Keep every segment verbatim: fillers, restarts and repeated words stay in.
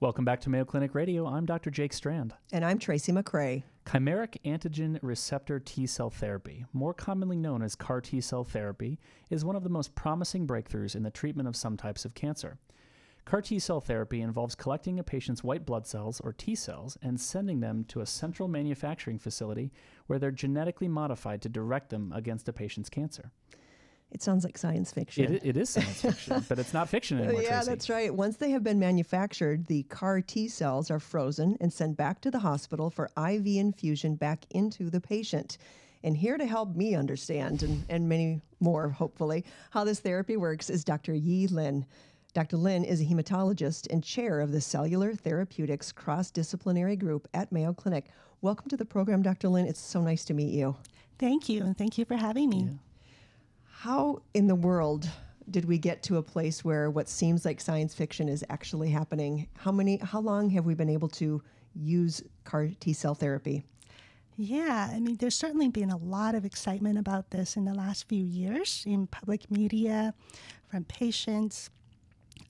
Welcome back to Mayo Clinic Radio. I'm Doctor Jake Strand. And I'm Tracy McCrae. Chimeric antigen receptor T-cell therapy, more commonly known as CAR T-cell therapy, is one of the most promising breakthroughs in the treatment of some types of cancer. CAR T-cell therapy involves collecting a patient's white blood cells, or T-cells, and sending them to a central manufacturing facility where they're genetically modified to direct them against a patient's cancer. It sounds like science fiction. It, it is science fiction, but it's not fiction anymore, Yeah, Tracy. That's right. Once they have been manufactured, the CAR T-cells are frozen and sent back to the hospital for I V infusion back into the patient. And here to help me understand, and, and many more, hopefully, how this therapy works is Doctor Yi Lin. Doctor Lin is a hematologist and chair of the Cellular Therapeutics Cross-Disciplinary Group at Mayo Clinic. Welcome to the program, Doctor Lin. It's so nice to meet you. Thank you, and thank you for having me. Yeah. How in the world did we get to a place where what seems like science fiction is actually happening? How many, how long have we been able to use CAR T-cell therapy? Yeah, I mean, there's certainly been a lot of excitement about this in the last few years in public media, from patients.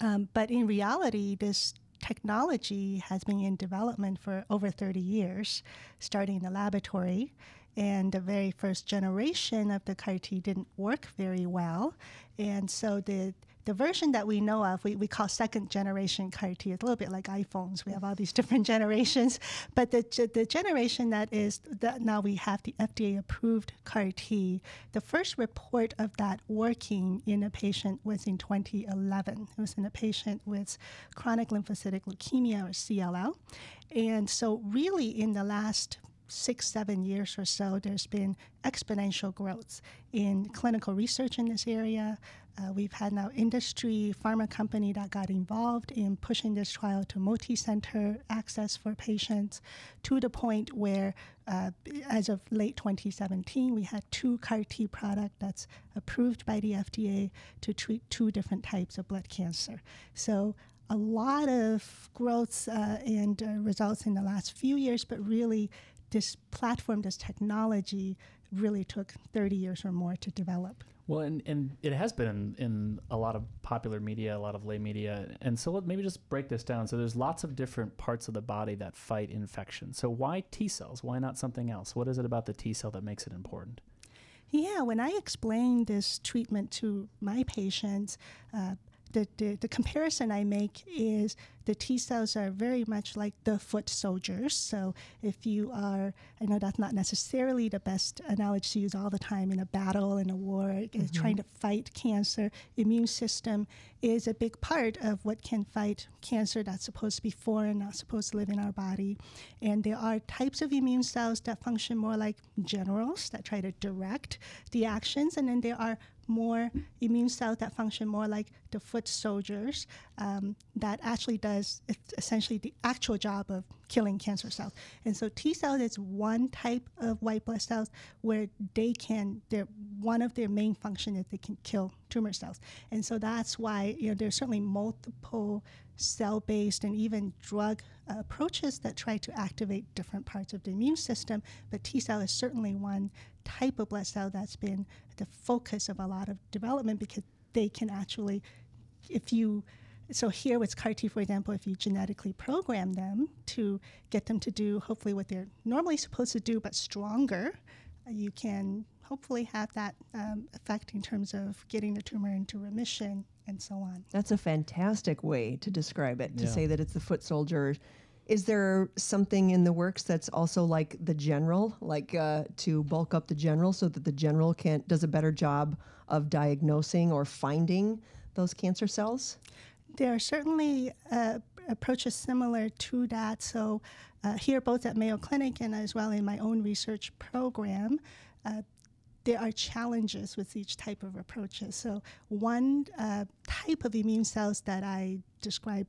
Um, but in reality, this technology has been in development for over thirty years, starting in the laboratory. And the very first generation of the CAR T didn't work very well. And so the, the version that we know of, we, we call second generation CAR T. It's a little bit like iPhones. We have all these different generations. But the, the generation that is, that now we have the F D A-approved CAR T, the first report of that working in a patient was in twenty eleven. It was in a patient with chronic lymphocytic leukemia, or C L L. And so really in the last six, seven years or so, there's been exponential growth in clinical research in this area. Uh, we've had now industry, pharma company that got involved in pushing this trial to multi-center access for patients, to the point where, uh, as of late twenty seventeen, we had two CAR T products that's approved by the F D A to treat two different types of blood cancer. So a lot of growth uh, and uh, results in the last few years, but really, this platform, this technology, really took thirty years or more to develop. Well, and, and it has been in, in a lot of popular media, a lot of lay media. And so let maybe just break this down. So there's lots of different parts of the body that fight infection. So why T cells? Why not something else? What is it about the T cell that makes it important? Yeah, when I explain this treatment to my patients, uh, The, the, the comparison I make is the T cells are very much like the foot soldiers. So if you are, I know that's not necessarily the best analogy to use all the time in a battle, in a war, mm-hmm. trying to fight cancer. Immune system is a big part of what can fight cancer that's supposed to be foreign, not supposed to live in our body. And there are types of immune cells that function more like generals that try to direct the actions. And then there are more immune cells that function more like the foot soldiers um, that actually does essentially the actual job of killing cancer cells. And so T cells is one type of white blood cells where they can, their one of their main function is they can kill tumor cells. And so that's why, you know, there's certainly multiple cell-based and even drug uh, approaches that try to activate different parts of the immune system, but T cell is certainly one type of blood cell that's been the focus of a lot of development, because they can actually, if you, so here with CAR T, for example, if you genetically program them to get them to do hopefully what they're normally supposed to do, but stronger, you can hopefully have that um, effect in terms of getting the tumor into remission and so on. That's a fantastic way to describe it, to yeah. say that it's the foot soldier. Is there something in the works that's also like the general, like uh, to bulk up the general so that the general can does a better job of diagnosing or finding those cancer cells? There are certainly uh, approaches similar to that. So uh, here, both at Mayo Clinic and as well in my own research program, uh, there are challenges with each type of approaches. So one uh, type of immune cells that I describe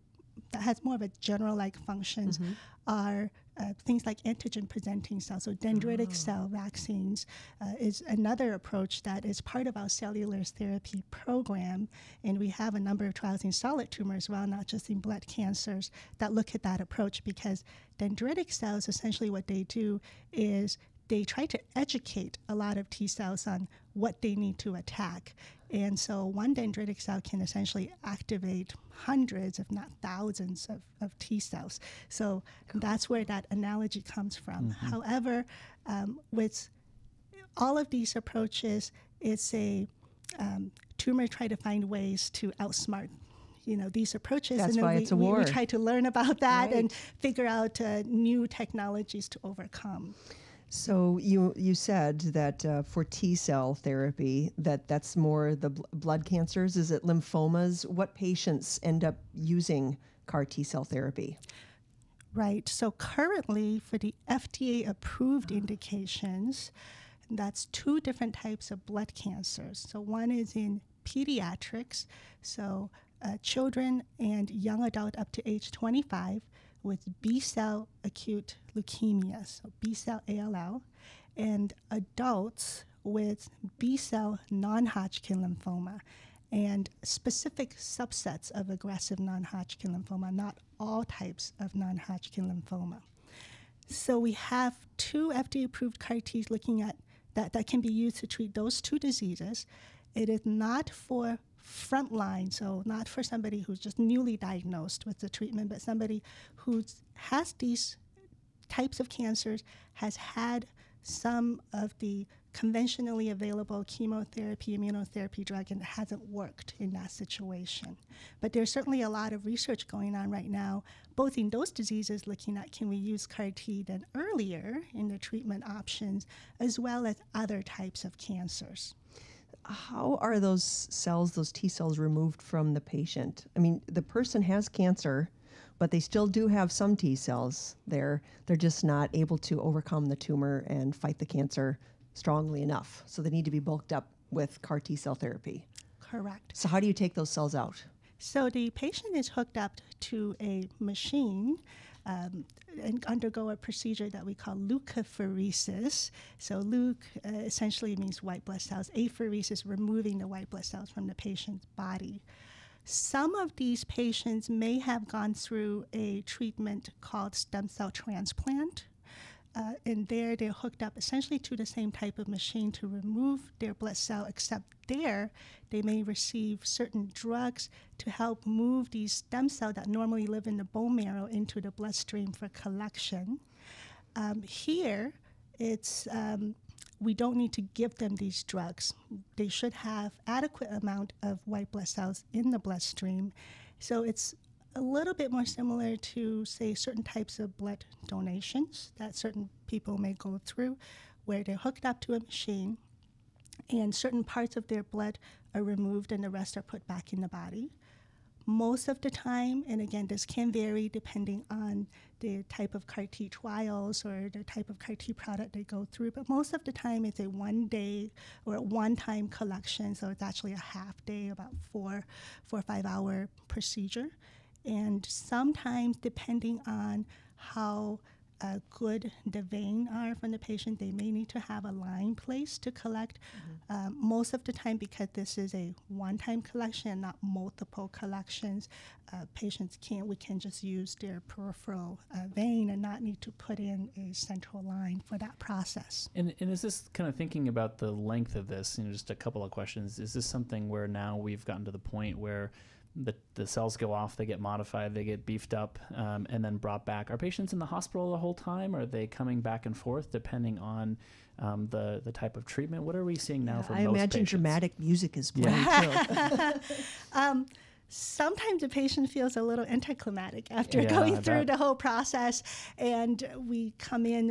that has more of a general-like functions mm-hmm. are uh, things like antigen-presenting cells. So dendritic oh. cell vaccines uh, is another approach that is part of our cellular therapy program. And we have a number of trials in solid tumors as well, not just in blood cancers, that look at that approach, because dendritic cells, essentially what they do is they try to educate a lot of T cells on what they need to attack. And so one dendritic cell can essentially activate hundreds, if not thousands, of, of T cells. So cool. That's where that analogy comes from. Mm-hmm. However, um, with all of these approaches, it's a um, tumor try to find ways to outsmart you know, these approaches. That's and why we, it's a war. We, we try to learn about that right. and figure out uh, new technologies to overcome. So you you said that uh, for T cell therapy, that that's more the bl blood cancers. Is it lymphomas? What patients end up using CAR T cell therapy? Right. So currently, for the F D A approved indications, that's two different types of blood cancers. So one is in pediatrics, so uh, children and young adult up to age twenty-five. With B cell acute leukemia, so B cell A L L, and adults with B cell non Hodgkin lymphoma, and specific subsets of aggressive non Hodgkin lymphoma, not all types of non Hodgkin lymphoma. So we have two F D A approved CAR Ts looking at that, that can be used to treat those two diseases. It is not for frontline, so not for somebody who's just newly diagnosed with the treatment, but somebody who has these types of cancers, has had some of the conventionally available chemotherapy, immunotherapy drug, and it hasn't worked in that situation. But there's certainly a lot of research going on right now, both in those diseases, looking at can we use CAR T then earlier in the treatment options, as well as other types of cancers. How are those cells, those T cells, removed from the patient? I mean, the person has cancer, but they still do have some T cells there. They're just not able to overcome the tumor and fight the cancer strongly enough. So they need to be bulked up with CAR T cell therapy. Correct. So how do you take those cells out? So the patient is hooked up to a machine Um, and undergo a procedure that we call leukapheresis. So leuk uh, essentially means white blood cells. Apheresis, removing the white blood cells from the patient's body. Some of these patients may have gone through a treatment called stem cell transplant. Uh, and there they're hooked up essentially to the same type of machine to remove their blood cell, except there they may receive certain drugs to help move these stem cells that normally live in the bone marrow into the bloodstream for collection. Um, here, it's um, we don't need to give them these drugs. They should have adequate amount of white blood cells in the bloodstream. So it's a little bit more similar to, say, certain types of blood donations that certain people may go through, where they're hooked up to a machine and certain parts of their blood are removed and the rest are put back in the body. Most of the time, and again, this can vary depending on the type of CAR T trials or the type of CAR T product they go through, but most of the time it's a one-day or one-time collection, so it's actually a half-day, about four, four or five-hour procedure. And sometimes, depending on how uh, good the veins are from the patient, they may need to have a line placed to collect. Mm-hmm. Um, most of the time, because this is a one-time collection and not multiple collections, uh, patients can't, we can just use their peripheral uh, vein and not need to put in a central line for that process. And, and is this kind of thinking about the length of this, you know, just a couple of questions, is this something where now we've gotten to the point where The, the cells go off, they get modified, they get beefed up, um, and then brought back? Are patients in the hospital the whole time, or are they coming back and forth depending on um, the, the type of treatment? What are we seeing now yeah, for I most patients? I imagine dramatic music is playing, yeah. too. um, Sometimes the patient feels a little anticlimactic after yeah, going through the whole process, and we come in,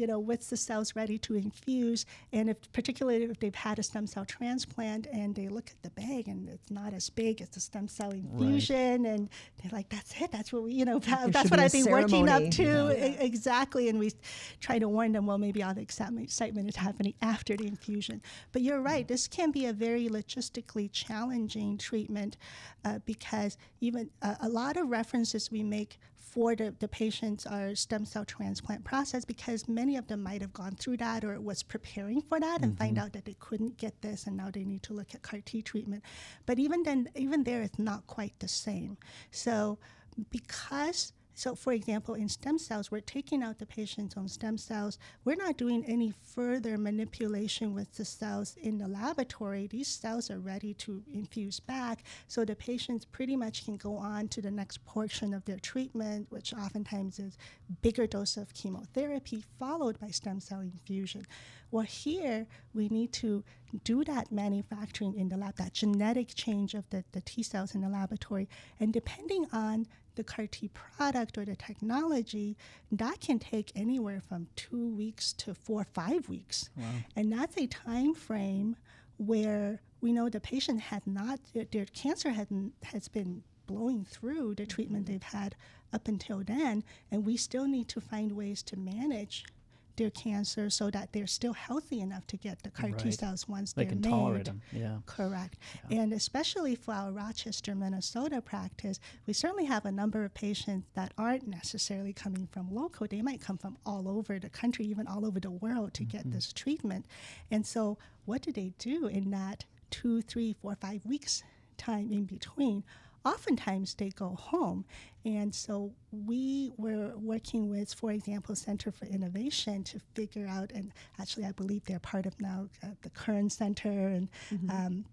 you know, with the cells ready to infuse, and if, particularly if they've had a stem cell transplant, and they look at the bag, and it's not as big as the stem cell infusion, right. and they're like, that's it, that's what we, you know, that's what be I've been ceremony. working up to, yeah. e exactly, and we try to warn them, well, maybe all the excitement is happening after the infusion. But you're right, this can be a very logistically challenging treatment, uh, because even uh, a lot of references we make for the, the patients are stem cell transplant process, because many of them might have gone through that or was preparing for that, mm-hmm. and find out that they couldn't get this and now they need to look at CAR T treatment. But even then, even there, it's not quite the same. So because So for example, in stem cells, we're taking out the patient's own stem cells. We're not doing any further manipulation with the cells in the laboratory. These cells are ready to infuse back, so the patients pretty much can go on to the next portion of their treatment, which oftentimes is bigger dose of chemotherapy followed by stem cell infusion. Well, here we need to do that manufacturing in the lab, that genetic change of the, the T cells in the laboratory. And depending on the CAR T product or the technology, that can take anywhere from two weeks to four or five weeks. Wow. And that's a time frame where we know the patient had not, their, their cancer hadn't, has been blowing through the treatment they've had up until then, and we still need to find ways to manage their cancer so that they're still healthy enough to get the CAR right. T cells once they they're can made. Tolerate them. Yeah. Correct. Yeah. And especially for our Rochester, Minnesota practice, we certainly have a number of patients that aren't necessarily coming from local. They might come from all over the country, even all over the world, to mm-hmm. get this treatment. And so what do they do in that two, three, four, five weeks time in between? Oftentimes they go home. And so we were working with, for example, Center for Innovation to figure out, and actually I believe they're part of now uh, the Kern Center and mm-hmm. um,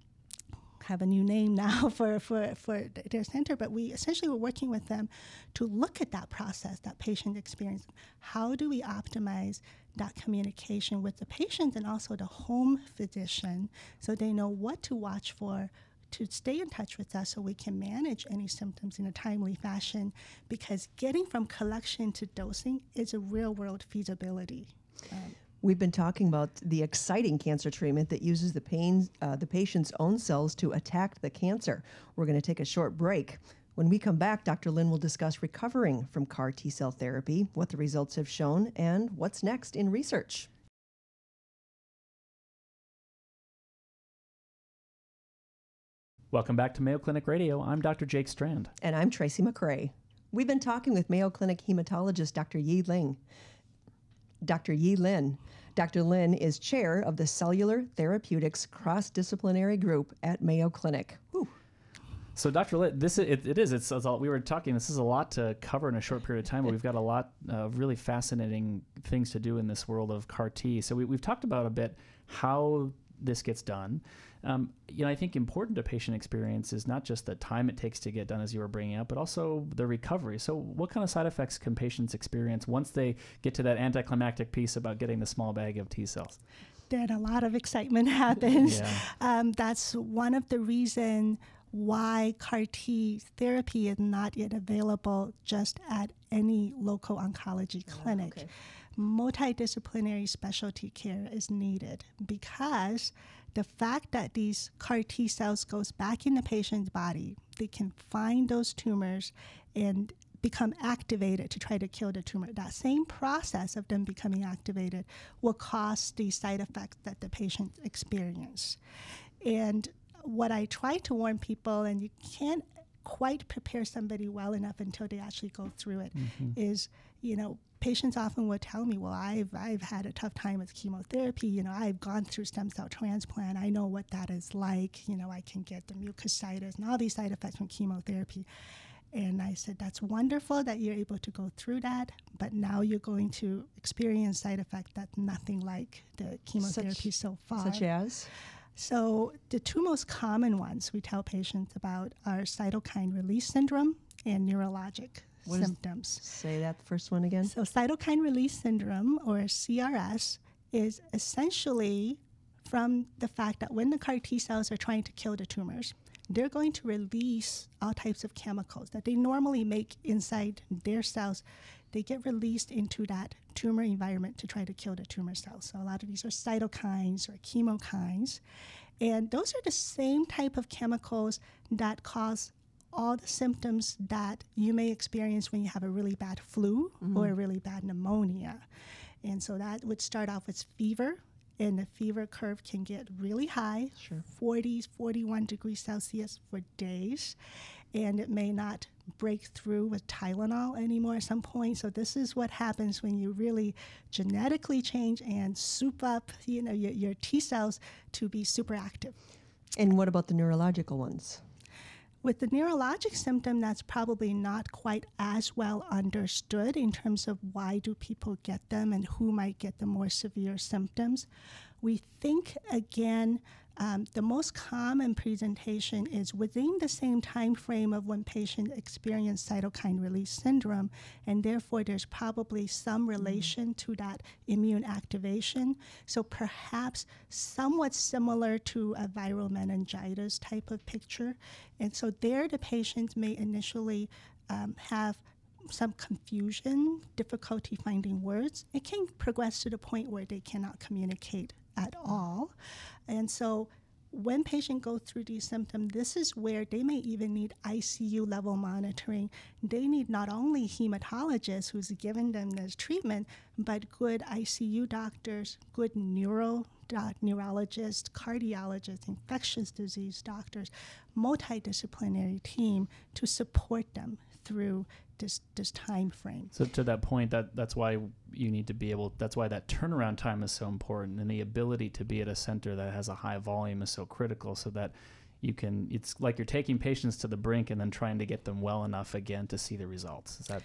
have a new name now for, for, for their center, but we essentially were working with them to look at that process, that patient experience. How do we optimize that communication with the patient and also the home physician so they know what to watch for, to stay in touch with us so we can manage any symptoms in a timely fashion, because getting from collection to dosing is a real-world feasibility. Um, We've been talking about the exciting cancer treatment that uses the, pain, uh, the patient's own cells to attack the cancer. We're going to take a short break. When we come back, Doctor Lin will discuss recovering from CAR T-cell therapy, what the results have shown, and what's next in research. Welcome back to Mayo Clinic Radio. I'm Doctor Jake Strand. And I'm Tracy McRae. We've been talking with Mayo Clinic hematologist Doctor Yi Lin. Doctor Yi Lin. Doctor Lin is chair of the Cellular Therapeutics Cross-Disciplinary Group at Mayo Clinic. Whew. So Doctor Lin, this it, it is, it's, it's all, we were talking, this is a lot to cover in a short period of time, but we've got a lot of really fascinating things to do in this world of CAR T. So we, we've talked about a bit how this gets done. Um, you know, I think important to patient experience is not just the time it takes to get done, as you were bringing up, but also the recovery. So what kind of side effects can patients experience once they get to that anticlimactic piece about getting the small bag of T cells? Then a lot of excitement happens. Yeah. Um, that's one of the reasons why CAR T therapy is not yet available just at any local oncology clinic. Oh, okay. Multidisciplinary specialty care is needed, because the fact that these CAR T cells goes back in the patient's body, they can find those tumors and become activated to try to kill the tumor. That same process of them becoming activated will cause the side effects that the patient experiences. And what I try to warn people, and you can't quite prepare somebody well enough until they actually go through it, mm-hmm. is, you know, patients often will tell me, well, I've, I've had a tough time with chemotherapy. You know, I've gone through stem cell transplant. I know what that is like. You know, I can get the mucositis and all these side effects from chemotherapy. And I said, that's wonderful that you're able to go through that, but now you're going to experience side effects that's nothing like the chemotherapy such, so far. Such as? So the two most common ones we tell patients about are cytokine release syndrome and neurologic What symptoms. Is, say that first one again. So cytokine release syndrome, or C R S, is essentially from the fact that when the CAR T cells are trying to kill the tumors, they're going to release all types of chemicals that they normally make inside their cells. They get released into that tumor environment to try to kill the tumor cells. So a lot of these are cytokines or chemokines. And those are the same type of chemicals that cause all the symptoms that you may experience when you have a really bad flu mm-hmm. or a really bad pneumonia. And so that would start off with fever, and the fever curve can get really high, sure. forty, forty-one degrees Celsius for days, and it may not break through with Tylenol anymore at some point. So this is what happens when you really genetically change and soup up, you know, your, your T cells to be super active. And what about the neurological ones? With the neurologic symptom, that's probably not quite as well understood in terms of why do people get them and who might get the more severe symptoms. We think, again, um, the most common presentation is within the same time frame of when patients experience cytokine release syndrome, and therefore there's probably some relation to that immune activation. So perhaps somewhat similar to a viral meningitis type of picture. And so there the patients may initially um, have some confusion, difficulty finding words. It can progress to the point where they cannot communicate at all. And so when patients go through these symptoms, this is where they may even need I C U level monitoring. They need not only hematologists who's given them this treatment, but good I C U doctors, good neuro doc, neurologists, cardiologists, infectious disease doctors, multidisciplinary team to support them through this this time frame. So to that point, that that's why you need to be able, that's why that turnaround time is so important, and the ability to be at a center that has a high volume is so critical, so that you can, it's like you're taking patients to the brink and then trying to get them well enough again to see the results. Is that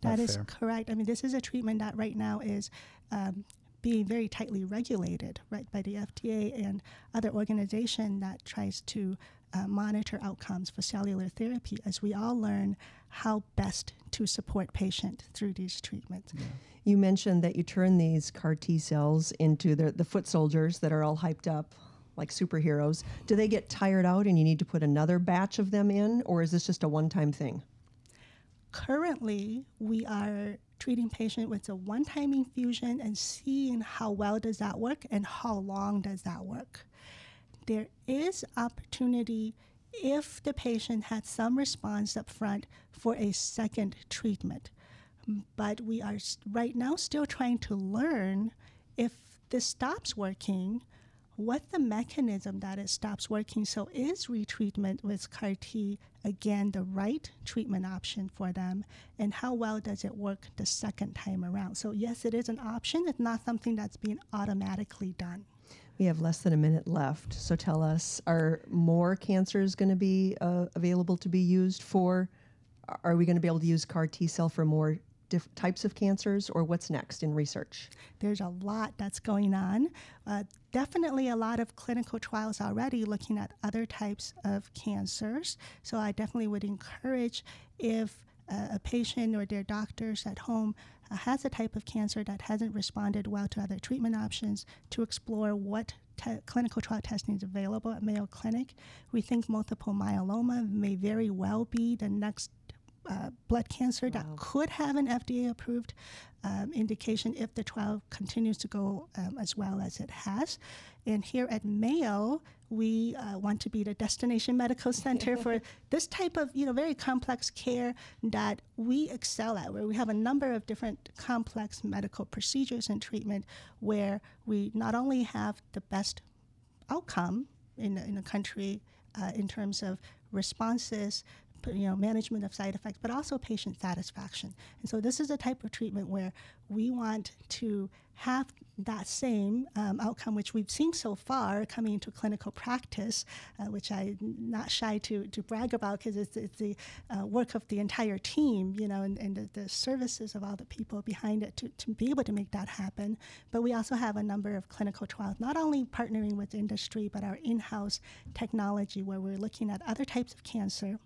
that is correct? I mean, this is a treatment that right now is um, being very tightly regulated, right, by the F D A and other organization that tries to uh, monitor outcomes for cellular therapy as we all learn how best to support patients through these treatments. Yeah. You mentioned that you turn these CAR T cells into the, the foot soldiers that are all hyped up like superheroes. Do they get tired out and you need to put another batch of them in, or is this just a one-time thing? Currently, we are treating patient with a one-time infusion and seeing how well does that work and how long does that work. There is opportunity, if the patient had some response up front, for a second treatment. But we are right now still trying to learn, if this stops working, what the mechanism that it stops working. So is retreatment with CAR T, again, the right treatment option for them? And how well does it work the second time around? So yes, it is an option. It's not something that's being automatically done. We have less than a minute left. So tell us, are more cancers going to be uh, available to be used for? Are we going to be able to use CAR T cell for more different types of cancers, or what's next in research? There's a lot that's going on. Uh, definitely a lot of clinical trials already looking at other types of cancers. So I definitely would encourage, if uh, a patient or their doctors at home uh, has a type of cancer that hasn't responded well to other treatment options, to explore what Te- clinical trial testing is available at Mayo Clinic. We think multiple myeloma may very well be the next uh, blood cancer wow. that could have an F D A-approved um, indication if the trial continues to go um, as well as it has. And here at Mayo, we uh, want to be the destination medical center for this type of, you know, very complex care that we excel at, where we have a number of different complex medical procedures and treatment where we not only have the best outcome in, in the country uh, in terms of responses, you know, management of side effects, but also patient satisfaction. And so this is a type of treatment where we want to have that same um, outcome, which we've seen so far coming into clinical practice, uh, which I'm not shy to, to brag about, because it's, it's the uh, work of the entire team, you know, and, and the, the services of all the people behind it to, to be able to make that happen. But we also have a number of clinical trials, not only partnering with industry, but our in-house technology, where we're looking at other types of cancer,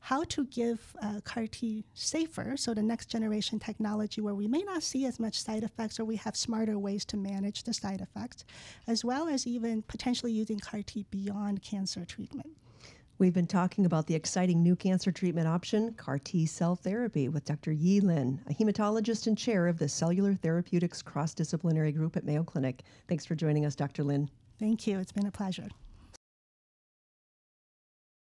how to give uh, CAR T safer, so the next generation technology where we may not see as much side effects, or we have smarter ways to manage the side effects, as well as even potentially using CAR T beyond cancer treatment. We've been talking about the exciting new cancer treatment option, CAR T cell therapy, with Doctor Yi Lin, a hematologist and chair of the Cellular Therapeutics Cross-Disciplinary Group at Mayo Clinic. Thanks for joining us, Doctor Lin. Thank you. It's been a pleasure.